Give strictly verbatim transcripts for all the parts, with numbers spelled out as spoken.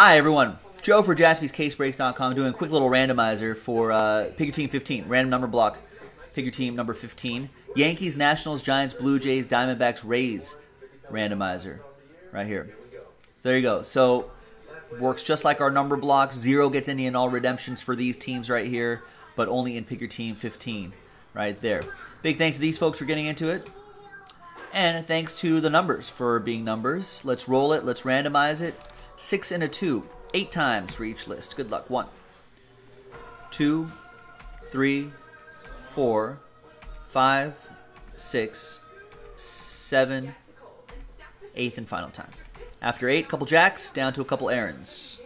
Hi everyone, Joe for Jaspys Case Breaks dot com doing a quick little randomizer for uh, Pick Your Team fifteen, random number block, Pick Your Team number fifteen. Yankees, Nationals, Giants, Blue Jays, Diamondbacks, Rays randomizer right here. So there you go. So works just like our number blocks. Zero gets any and all redemptions for these teams right here, but only in Pick Your Team fifteen right there. Big thanks to these folks for getting into it. And thanks to the numbers for being numbers. Let's roll it. Let's randomize it. Six and a two. Eight times for each list. Good luck. One, two, three, four, five, six, seven, eighth and final time. After eight, couple jacks, down to a couple errands.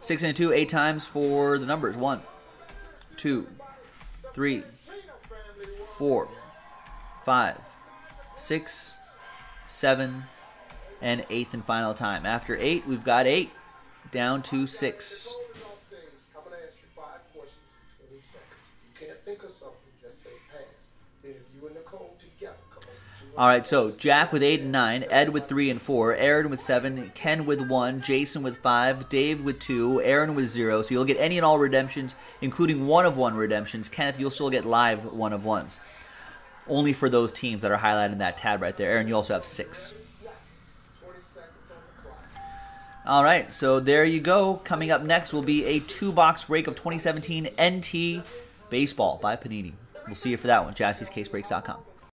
Six and a two, eight times for the numbers. One, two, three, four, five, six, seven, and eighth and final time. After eight, we've got eight, down to six. All right, so Jack with eight and nine, Ed with three and four, Aaron with seven, Ken with one, Jason with five, Dave with two, Aaron with zero. So you'll get any and all redemptions, including one of one redemptions. Kenneth, you'll still get live one of ones. Only for those teams that are highlighted in that tab right there. Aaron, you also have six. All right, so there you go. Coming up next will be a two-box break of twenty seventeen N T Baseball by Panini. We'll see you for that one, Jaspys Case Breaks dot com.